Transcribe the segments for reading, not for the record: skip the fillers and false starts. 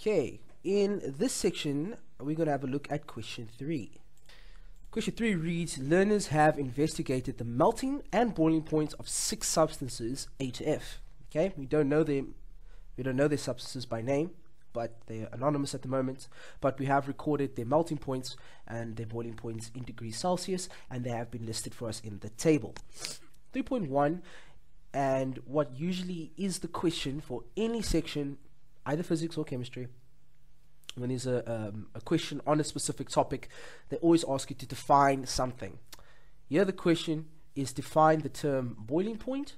Okay, in this section, we're going to have a look at question 3. Question 3 reads, learners have investigated the melting and boiling points of 6 substances A to F. Okay, we don't know their substances by name, but they're anonymous at the moment, but we have recorded their melting points and their boiling points in degrees Celsius, and they have been listed for us in the table. 3.1, and what usually is the question for any section, either physics or chemistry, when there's a question on a specific topic, they always ask you to define something. Here the question is define the term boiling point.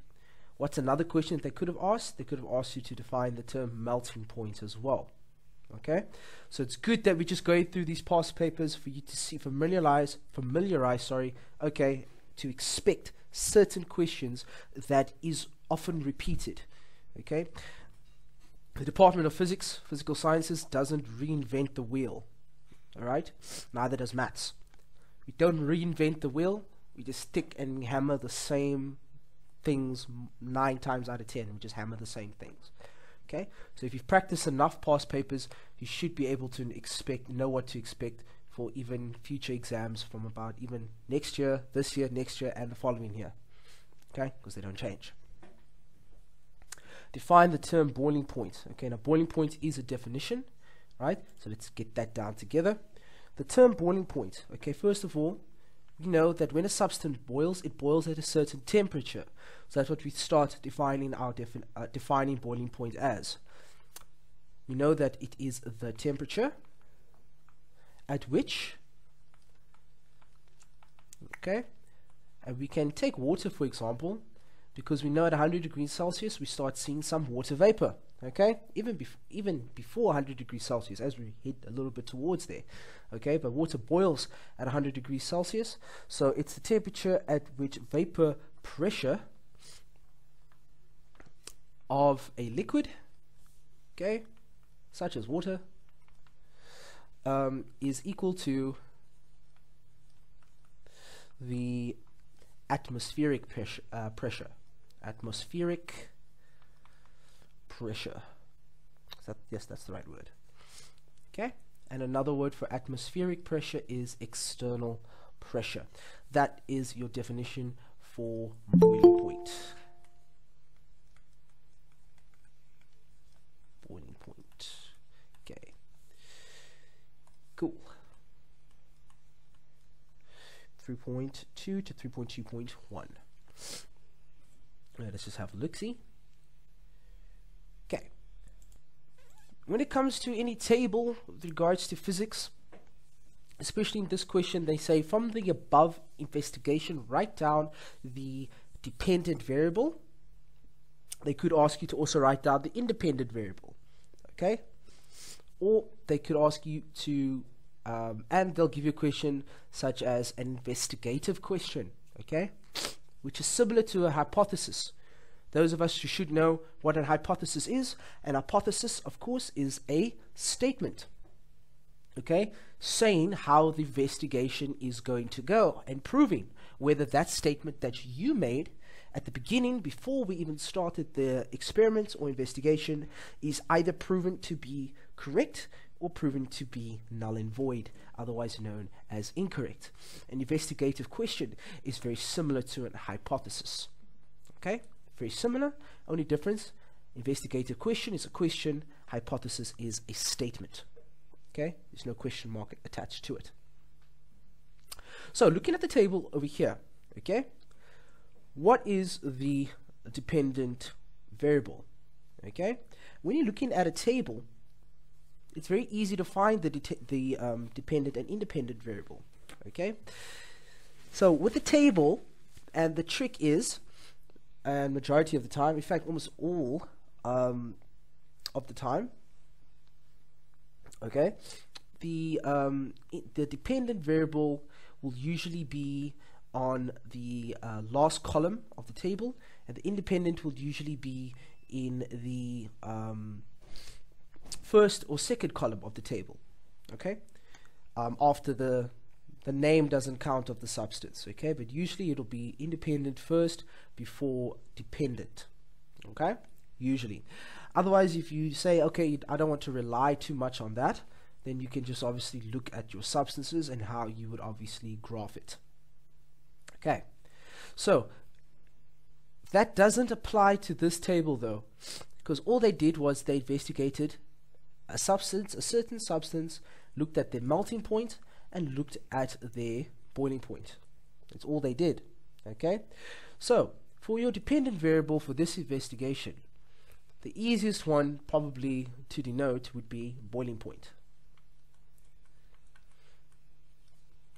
What's another question that they could have asked? They could have asked you to define the term melting point as well. Okay, so it's good that we just go through these past papers for you to see, familiarize, to expect certain questions that is often repeated. Okay, the Department of Physics, Physical Sciences, doesn't reinvent the wheel. All right, neither does maths. We don't reinvent the wheel. We just stick and hammer the same things 9 times out of 10. We just hammer the same things. Okay, so if you've practiced enough past papers, you should be able to know what to expect for even future exams from about even next year, this year, next year, and the following year. Okay, because they don't change. Define the term boiling point. Okay, now boiling point is a definition, right? So let's get that down together. The term boiling point. Okay, first of all, we know that when a substance boils, it boils at a certain temperature. So that's what we start defining our defining boiling point as. We know that it is the temperature at which, okay, and we can take water for example, because we know at 100 degrees Celsius we start seeing some water vapor. Okay, even before 100 degrees Celsius, as we head a little bit towards there. Okay, but water boils at 100 degrees Celsius, so it's the temperature at which vapor pressure of a liquid, okay, such as water, is equal to the atmospheric pressure. Yes, that's the right word. Okay, and another word for atmospheric pressure is external pressure. That is your definition for boiling point. Boiling point. Okay, cool. 3.2 to 3.2.1. Let's just have a look see. When it comes to any table with regards to physics, especially in this question, they say from the above investigation, write down the dependent variable. They could ask you to also write down the independent variable, okay? Or they could ask you to, and they'll give you a question such as an investigative question, okay? Which is similar to a hypothesis. Those of us who should know what a hypothesis is. An hypothesis, of course, is a statement, okay, saying how the investigation is going to go and proving whether that statement that you made at the beginning, before we even started the experiment or investigation, is either proven to be correct or proven to be null and void, otherwise known as incorrect. An investigative question is very similar to a hypothesis, okay? Very similar, only difference, investigative question is a question, hypothesis is a statement. Okay, there's no question mark attached to it. So looking at the table over here, okay, what is the dependent variable? Okay, when you're looking at a table, it's very easy to find the dependent and independent variable. Okay, so with the table, and the trick is, and majority of the time, in fact almost all of the time, okay, the dependent variable will usually be on the last column of the table, and the independent will usually be in the first or second column of the table, okay, after the name doesn't count of the substance, okay, but usually it'll be independent first before dependent, okay, usually. Otherwise, if you say, okay, I don't want to rely too much on that, then you can just obviously look at your substances and how you would obviously graph it. Okay, so that doesn't apply to this table though, because all they did was they investigated a substance, a certain substance, looked at their melting point and looked at their boiling point. That's all they did. Okay, so for your dependent variable for this investigation, the easiest one probably to denote would be boiling point.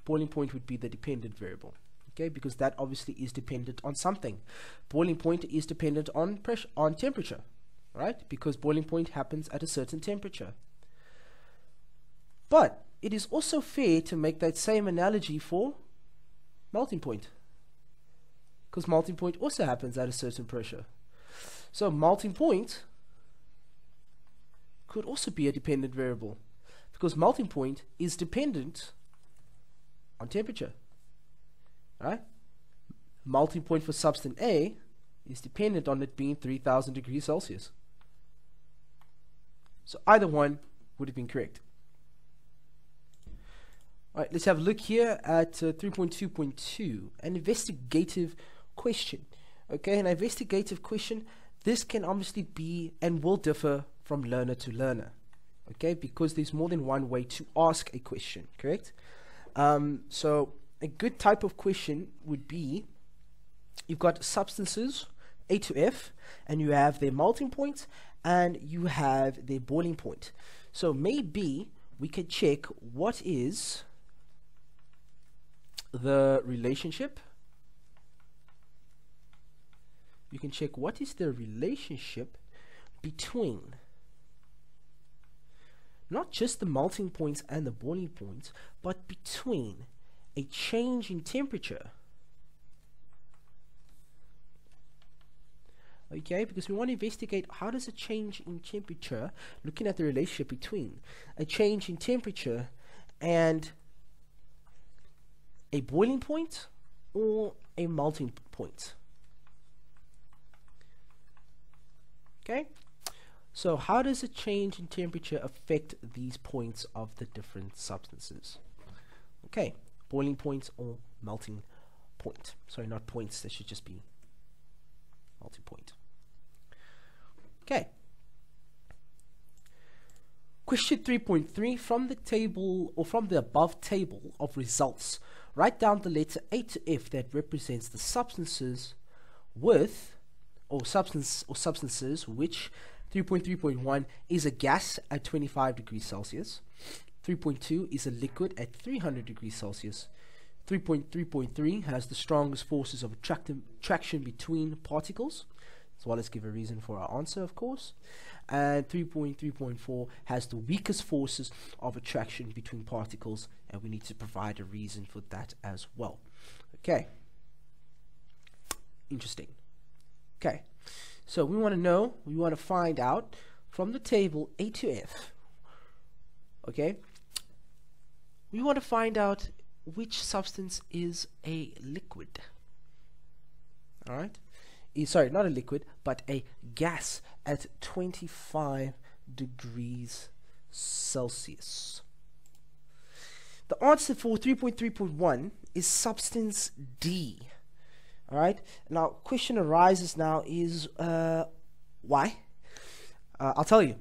Boiling point would be the dependent variable, okay, because that obviously is dependent on something. Boiling point is dependent on pressure, on temperature, right? Because boiling point happens at a certain temperature. But it is also fair to make that same analogy for melting point, because melting point also happens at a certain pressure. So melting point could also be a dependent variable, because melting point is dependent on temperature. Right? Melting point for substance A is dependent on it being 3000 degrees Celsius. So either one would have been correct. Alright, let's have a look here at 3.2.2, an investigative question. Okay, an investigative question. This can obviously be and will differ from learner to learner, okay, because there's more than one way to ask a question, correct? So a good type of question would be, you've got substances A to F, and you have their melting point, and you have their boiling point. So maybe we could check what is the relationship. You can check what is the relationship between not just the melting points and the boiling points, but between a change in temperature. Okay, because we want to investigate how does a change in temperature, looking at the relationship between a change in temperature and a boiling point or a melting point. Okay, so how does a change in temperature affect these points of the different substances? Okay, boiling points or melting point. Sorry, not points, that should just be melting point. Okay. Question 3.3, from the table or from the above table of results, write down the letter A to F that represents the substances with substances which 3.3.1 is a gas at 25 degrees Celsius, 3.2 is a liquid at 300 degrees Celsius, 3.3.3 has the strongest forces of attraction between particles, as well as give a reason for our answer of course, and 3.3.4 has the weakest forces of attraction between particles, and we need to provide a reason for that as well. Okay, interesting. Okay, so we want to know, we want to find out from the table A to F, okay, we want to find out which substance is a liquid, alright, sorry, not a liquid, but a gas at 25 degrees Celsius. The answer for 3.3.1 is substance D. All right, now question arises now is why? I'll tell you.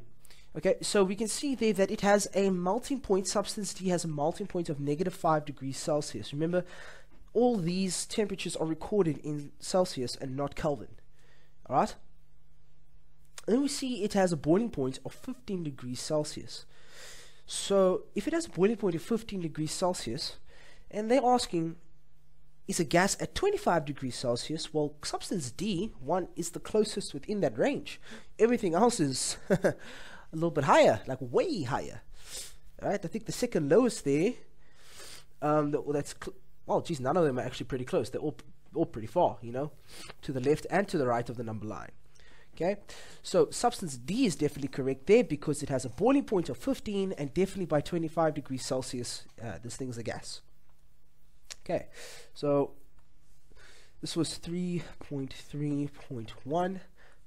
Okay, so we can see there that it has a melting point, substance D has a melting point of -5 degrees Celsius. Remember, all these temperatures are recorded in Celsius and not Kelvin. All right, and then we see it has a boiling point of 15 degrees Celsius. So if it has a boiling point of 15 degrees Celsius, and they're asking, is a gas at 25 degrees Celsius, well, substance D, one, is the closest within that range. Everything else is a little bit higher, like way higher. All right, I think the second lowest there, well, geez, none of them are actually pretty close. They're all pretty far, you know, to the left and to the right of the number line. Okay, so substance D is definitely correct there because it has a boiling point of 15 and definitely by 25 degrees Celsius, this thing's a gas. Okay, so this was 3.3.1,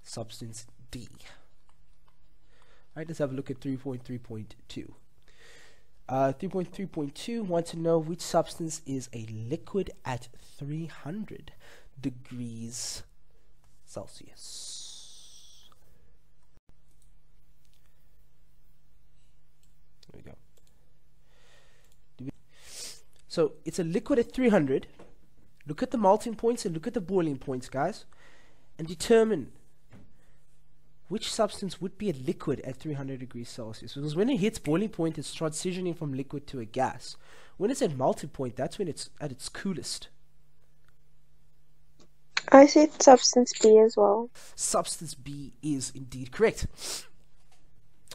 substance D. Alright, let's have a look at 3.3.2. 3.3.2 wants to know which substance is a liquid at 300 degrees Celsius. There we go. So it's a liquid at 300. Look at the melting points and look at the boiling points, guys, and determine which substance would be a liquid at 300 degrees Celsius. Because when it hits boiling point, it's transitioning from liquid to a gas. When it's at melting point, that's when it's at its coolest. I said substance B as well. Substance B is indeed correct.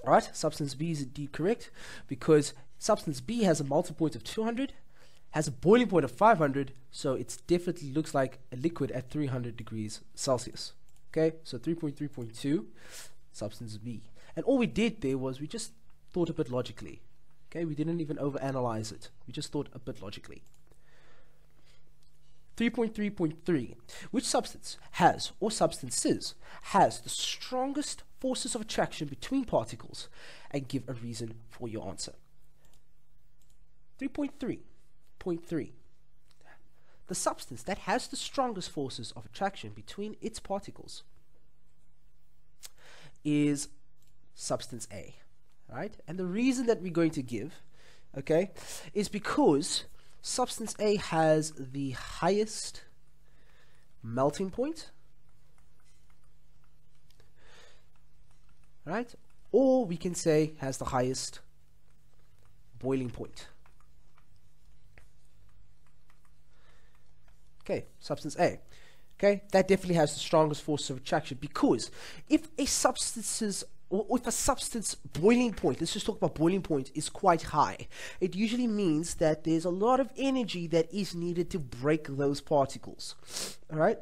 Alright, substance B is indeed correct, because substance B has a melting point of 200, has a boiling point of 500, so it definitely looks like a liquid at 300 degrees Celsius. Okay, so 3.3.2, substance B. And all we did there was we just thought a bit logically. Okay, we didn't even overanalyze it. We just thought a bit logically. 3.3.3, which substance has, or substances, has the strongest forces of attraction between particles, and give a reason for your answer. 3.3.3. The substance that has the strongest forces of attraction between its particles is substance A, right? And the reason that we're going to give, okay, is because substance A has the highest melting point, right? Or we can say has the highest boiling point. Okay, substance A. Okay, that definitely has the strongest force of attraction, because if a substance's, or if a substance boiling point, let's just talk about boiling point, is quite high, it usually means that there's a lot of energy that is needed to break those particles, all right,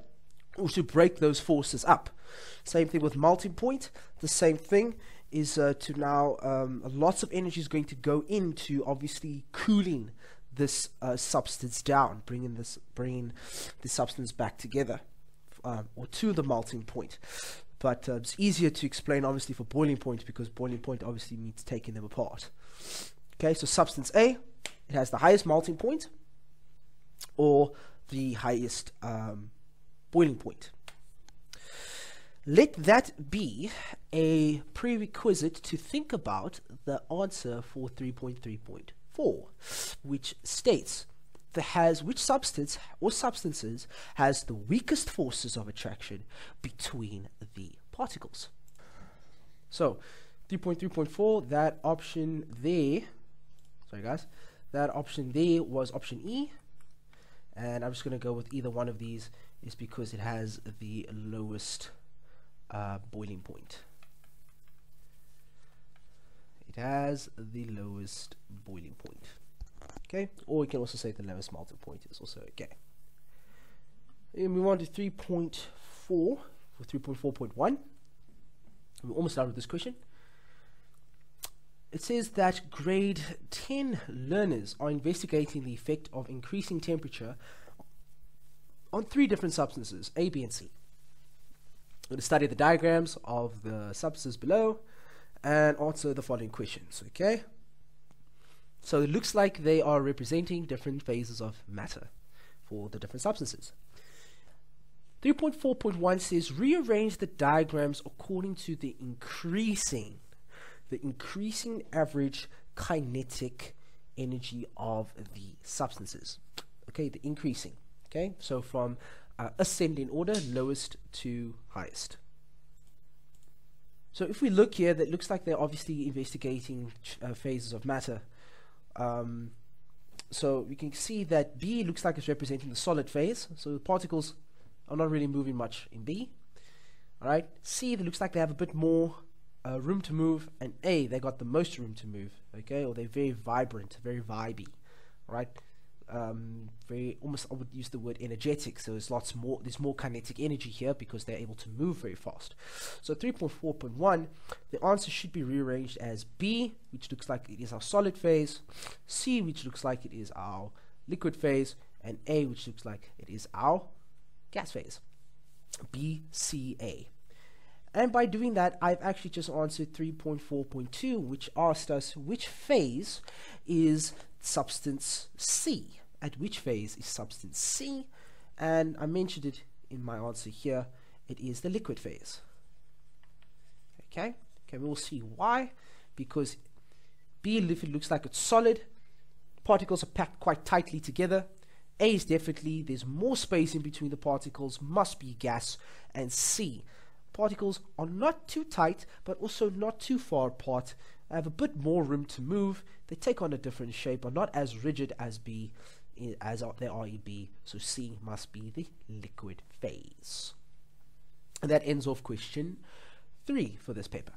or to break those forces up. Same thing with melting point. The same thing is to now lots of energy is going to go into obviously cooling this substance down, bringing the substance back together, or to the melting point. But it's easier to explain obviously for boiling point, because boiling point obviously means taking them apart. Okay, so substance A, it has the highest melting point or the highest boiling point. Let that be a prerequisite to think about the answer for 3.3.4, which states that has, which substance or substances has the weakest forces of attraction between the particles. So 3.3.4, that option there, sorry guys, that option there was option E, and I'm just going to go with either one of these is because it has the lowest boiling point. It has the lowest boiling point. Okay, or you can also say the lowest melting point is also okay. And we want to 3.4 for 3.4.1. We're almost done with this question. It says that grade 10 learners are investigating the effect of increasing temperature on 3 different substances, A, B, and C. We're going to study the diagrams of the substances below and answer the following questions. Okay, so it looks like they are representing different phases of matter for the different substances. 3.4.1 says rearrange the diagrams according to the increasing average kinetic energy of the substances. Okay, the increasing, okay, so from ascending order, lowest to highest. So if we look here, that looks like they're obviously investigating phases of matter. So we can see that B looks like it's representing the solid phase, so the particles are not really moving much in B. Alright, C, that looks like they have a bit more room to move, and A, they got the most room to move, okay, or they're very vibrant, very vibey, right? Very, almost, I would use the word energetic, so there's lots more, there's more kinetic energy here because they're able to move very fast. So 3.4.1, the answer should be rearranged as B, which looks like it is our solid phase, C, which looks like it is our liquid phase, and A, which looks like it is our gas phase. B, C, A. And by doing that, I've actually just answered 3.4.2, which asked us which phase is substance C. At which phase is substance C? And I mentioned it in my answer here. It is the liquid phase. Okay, we'll see why. Because B liquid looks like it's solid. Particles are packed quite tightly together. A is definitely, there's more space in between the particles, must be gas. And C, particles are not too tight, but also not too far apart. I have a bit more room to move. They take on a different shape, are not as rigid as B, as they are in B. So C must be the liquid phase. And that ends off question 3 for this paper.